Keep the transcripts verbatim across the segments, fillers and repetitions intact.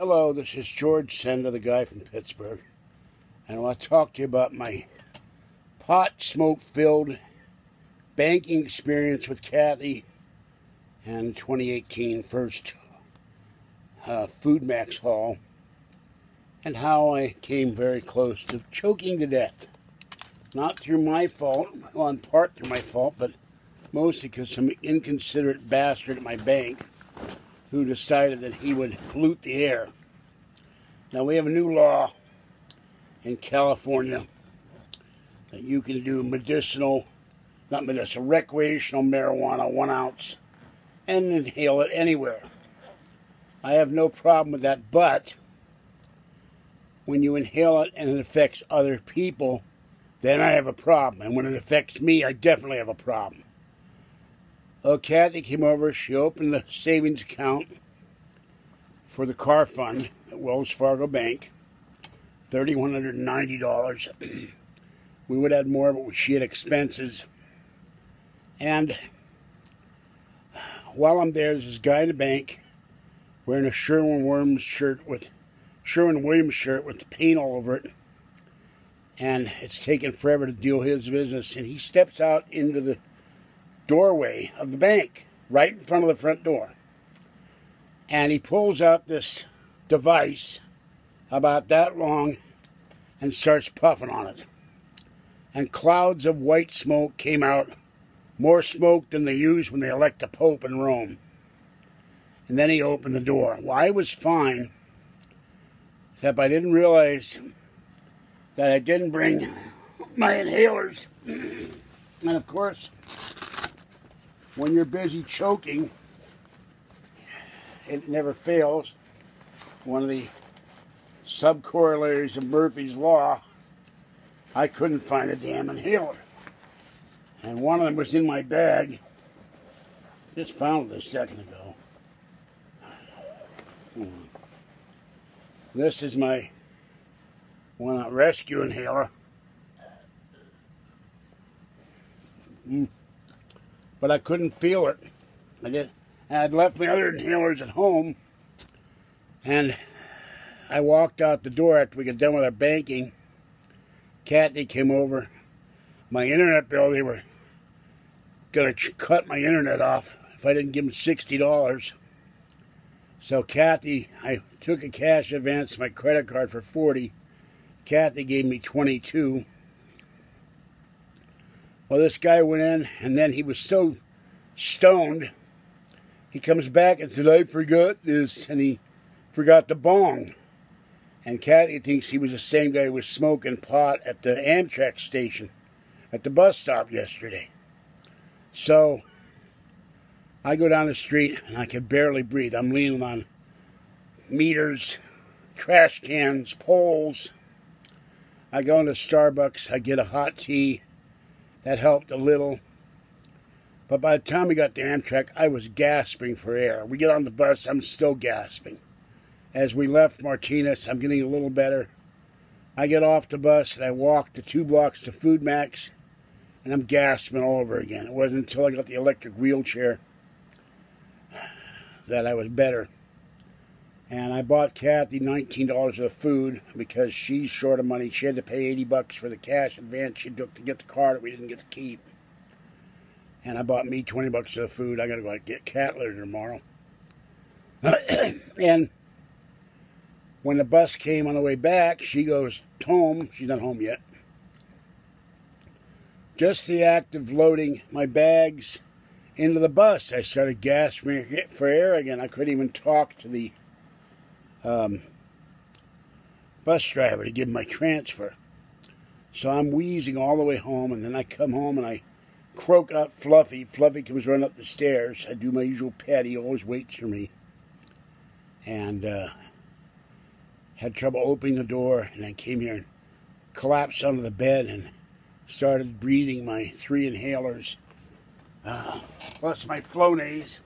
Hello, this is George Senda, the guy from Pittsburgh, and I want to talk to you about my pot smoke-filled banking experience with Kathy and twenty eighteen first uh, Food Maxx haul, and how I came very close to choking to death. Not through my fault, well, in part through my fault, but mostly because some inconsiderate bastard at my bank who decided that he would pollute the air. Now, we have a new law in California that you can do medicinal, not medicinal, recreational marijuana, one ounce, and inhale it anywhere. I have no problem with that, but when you inhale it and it affects other people, then I have a problem. And when it affects me, I definitely have a problem. Oh, Kathy came over, she opened the savings account for the car fund at Wells Fargo Bank, three thousand one hundred ninety dollars. We would have had more, but she had expenses. And while I'm there, there's this guy in the bank wearing a Sherwin-Williams shirt with, Sherwin-Williams shirt with paint all over it. And it's taken forever to deal his business. And he steps out into the doorway of the bank, right in front of the front door. And he pulls out this device about that long and starts puffing on it. And clouds of white smoke came out, more smoke than they use when they elect a pope in Rome. And then he opened the door. Well, I was fine, except I didn't realize that I didn't bring my inhalers. And of course, when you're busy choking, it never fails. One of the subcorollaries of Murphy's Law, I couldn't find a damn inhaler. And one of them was in my bag. Just found it a second ago. This is my one rescue inhaler. Mm. But I couldn't feel it. I did, and I'd left my other inhalers at home, and I walked out the door after we got done with our banking. Kathy came over. My internet bill, they were going to cut my internet off if I didn't give them sixty dollars. So Kathy, I took a cash advance to my credit card for forty dollars. Kathy gave me twenty-two dollars. Well, this guy went in, and then he was so stoned, he comes back and said, I forgot this, and he forgot the bong. And Kathy thinks he was the same guy who was smoking pot at the Amtrak station, at the bus stop yesterday. So, I go down the street, and I can barely breathe. I'm leaning on meters, trash cans, poles. I go into Starbucks, I get a hot tea. That helped a little. But by the time we got to Amtrak, I was gasping for air. We get on the bus, I'm still gasping. As we left Martinez, I'm getting a little better. I get off the bus and I walk the two blocks to Food Maxx, and I'm gasping all over again. It wasn't until I got the electric wheelchair that I was better. And I bought Kathy nineteen dollars of food because she's short of money. She had to pay eighty bucks for the cash advance she took to get the car that we didn't get to keep. And I bought me twenty bucks of food. I got to go out and get cat litter tomorrow. And when the bus came on the way back, she goes home. She's not home yet. Just the act of loading my bags into the bus, I started gasping for air again. I couldn't even talk to the Um, bus driver to give my transfer. So I'm wheezing all the way home, and then I come home and I croak up Fluffy. Fluffy comes running up the stairs. I do my usual pet. He always waits for me. And uh, had trouble opening the door, and I came here and collapsed onto the bed and started breathing my three inhalers, uh, plus my Flonase.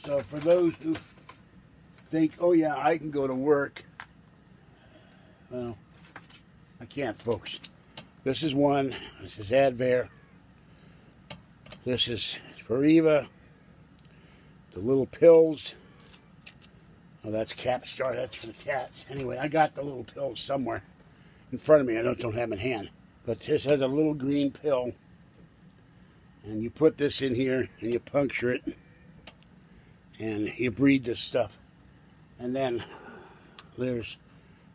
So for those who think, oh yeah, I can go to work. Well, I can't, folks. This is one. This is Advair. This is Spiriva. The little pills. Oh, that's Capstar. That's for the cats. Anyway, I got the little pill somewhere in front of me. I don't, don't have it in hand. But this has a little green pill. And you put this in here, and you puncture it. And you breed this stuff. And then there's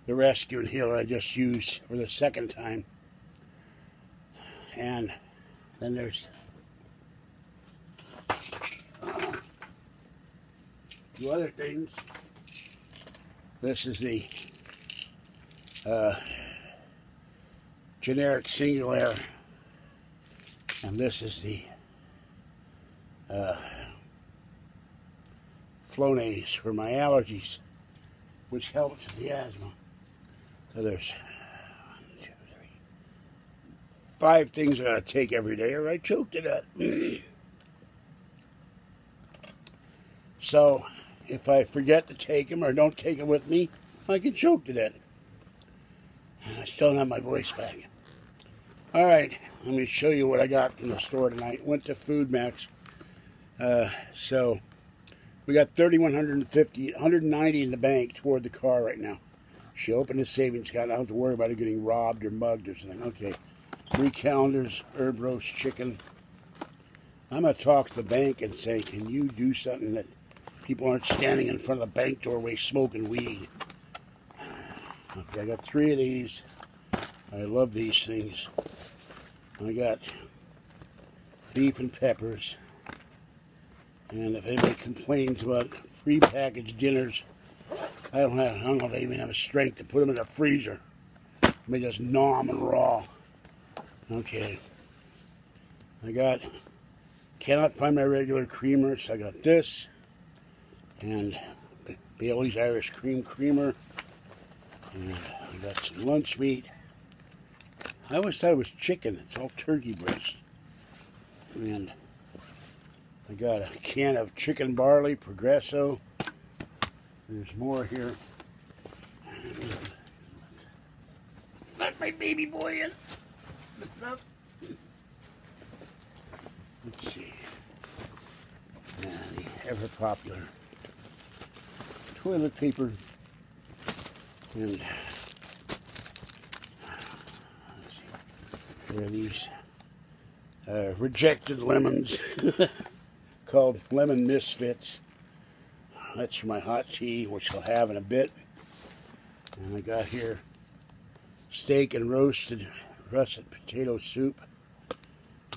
the rescue and healer I just used for the second time. And then there's... two other things. This is the uh, generic Singulair, and this is the uh, Flonase for my allergies, which helps the asthma. So there's one, two, three, five things I gotta take every day, or I choke to death. So if I forget to take them or don't take them with me, I can choke to death. And I still don't have my voice back. All right, let me show you what I got from the store tonight. Went to Food Maxx. Uh, so we got three thousand one hundred fifty, one hundred ninety in the bank toward the car right now. She opened a savings account. I don't have to worry about her getting robbed or mugged or something. Okay, three calendars, herb roast chicken. I'm going to talk to the bank and say, can you do something that people aren't standing in front of the bank doorway smoking weed? Okay, I got three of these. I love these things. I got beef and peppers. And if anybody complains about prepackaged dinners, I don't have, I don't know if I even have the strength to put them in the freezer. Let me just gnaw them and raw. Okay. I got, cannot find my regular creamer, so I got this. And Bailey's Irish Cream Creamer. And I got some lunch meat. I always thought it was chicken. It's all turkey breast. And I got a can of chicken barley, Progresso. There's more here. Let my baby boy in. Let's see. And the ever-popular toilet paper, and let's see, there are these uh, rejected lemons called Lemon Misfits. That's for my hot tea, which I'll have in a bit. And I got here steak and roasted russet potato soup,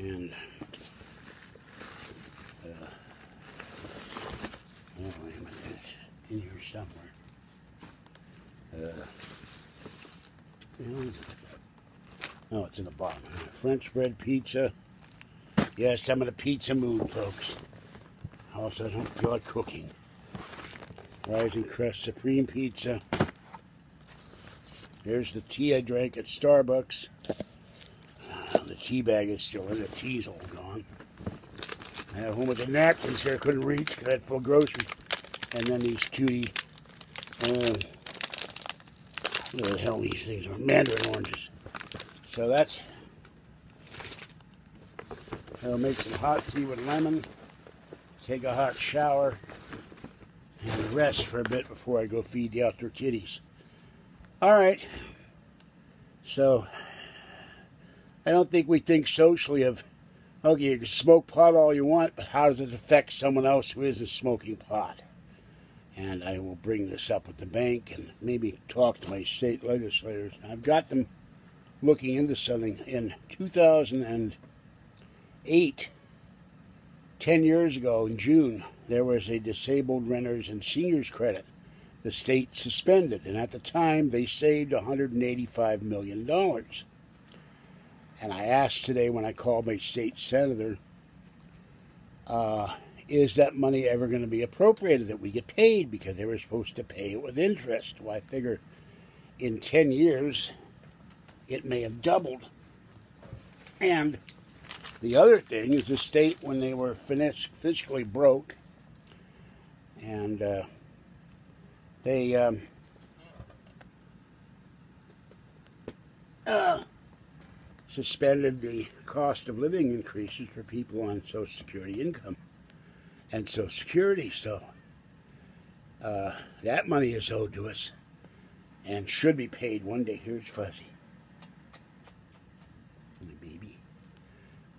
and uh, oh, wait a minute. In here somewhere. Uh, no, oh, it's in the bottom. French bread pizza. Yes, I'm in a pizza mood, folks. Also, I don't feel like cooking. Rising Crest Supreme Pizza. There's the tea I drank at Starbucks. Uh, the tea bag is still in. The tea's all gone. I had a whole bunch of napkins here I couldn't reach because I had full groceries. And then these cutie, uh, what the hell these things are, mandarin oranges. So that's, I'll make some hot tea with lemon, take a hot shower, and rest for a bit before I go feed the outdoor kitties. All right, so I don't think we think socially of, okay, you can smoke pot all you want, but how does it affect someone else who isn't smoking pot? And I will bring this up with the bank and maybe talk to my state legislators. I've got them looking into something. In two thousand eight, ten years ago in June, there was a disabled renters and seniors credit the state suspended. And at the time, they saved one hundred eighty-five million dollars. And I asked today when I called my state senator, uh... is that money ever going to be appropriated, that we get paid? Because they were supposed to pay it with interest. Well, I figure in ten years, it may have doubled. And the other thing is the state, when they were fiscally broke, and uh, they... Um, uh, suspended the cost of living increases for people on Social Security income. And Social Security, so Uh, that money is owed to us and should be paid one day. Here's Fuzzy, my baby.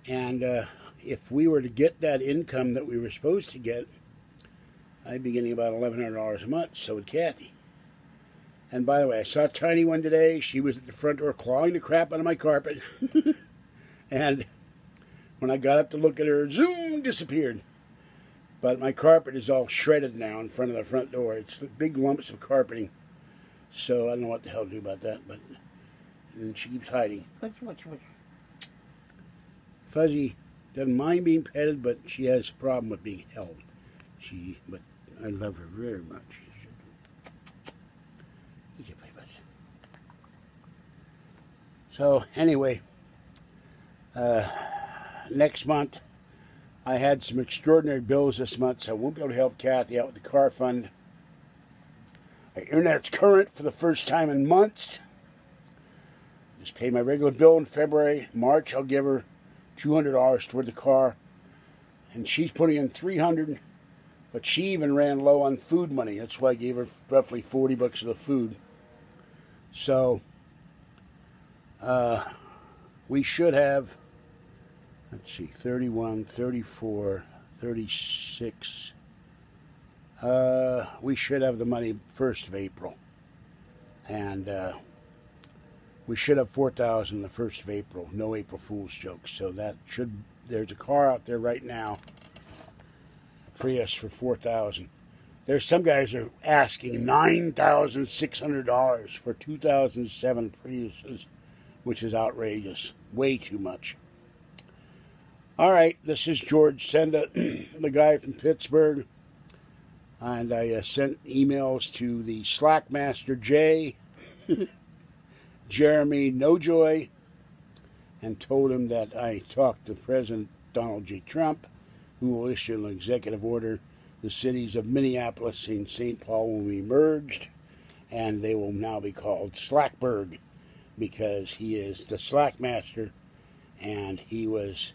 And uh, if we were to get that income that we were supposed to get, I'd be getting about eleven hundred dollars a month, so would Kathy. And by the way, I saw Tiny one today. She was at the front door clawing the crap out of my carpet. And when I got up to look at her, zoom, disappeared. But my carpet is all shredded now in front of the front door. It's big lumps of carpeting. So I don't know what the hell to do about that. But and she keeps hiding. Fuzzy doesn't mind being petted, but she has a problem with being held. She, but I love her very much. So anyway, uh, next month, I had some extraordinary bills this month, so I won't be able to help Kathy out with the car fund. My internet's current for the first time in months. Just paid my regular bill in February. March, I'll give her two hundred dollars toward the car. And she's putting in three hundred dollars, but she even ran low on food money. That's why I gave her roughly forty bucks of the food. So Uh, we should have, let's see, thirty-one, thirty-four, thirty-six. Uh, we should have the money first of April. And uh, we should have four thousand dollars the first of April. No April Fool's jokes. So that should, there's a car out there right now, a Prius for four thousand dollars. There's some guys are asking nine thousand six hundred dollars for two thousand seven Priuses, which is outrageous, way too much. All right, this is George Senda, the guy from Pittsburgh, and I uh, sent emails to the Slackmaster Jay, Jeremy Nojoy, and told him that I talked to President Donald J. Trump, who will issue an executive order. The cities of Minneapolis and Saint Paul will be merged, and they will now be called Slackberg, because he is the Slackmaster, and he was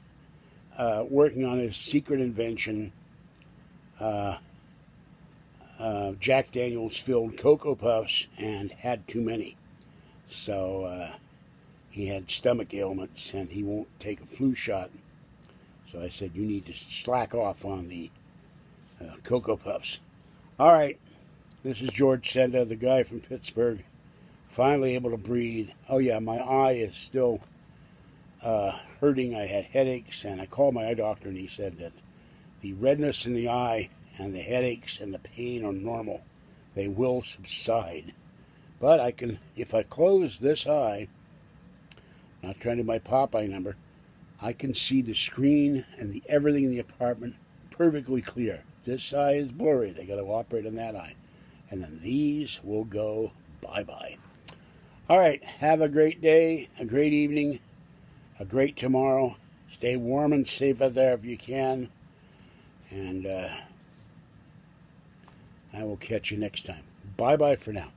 uh, working on his secret invention, uh, uh, Jack Daniels filled Cocoa Puffs, and had too many. So uh, he had stomach ailments, and he won't take a flu shot. So I said, you need to slack off on the uh, Cocoa Puffs. All right, this is George Senda, the guy from Pittsburgh. Finally able to breathe. Oh yeah, my eye is still uh, hurting. I had headaches, and I called my eye doctor, and he said that the redness in the eye and the headaches and the pain are normal. They will subside. But I can, if I close this eye, I'm not trying to do my Popeye number, I can see the screen and the everything in the apartment perfectly clear. This eye is blurry. They got to operate on that eye. And then these will go bye-bye. All right, have a great day, a great evening, a great tomorrow. Stay warm and safe out there if you can. And uh, I will catch you next time. Bye-bye for now.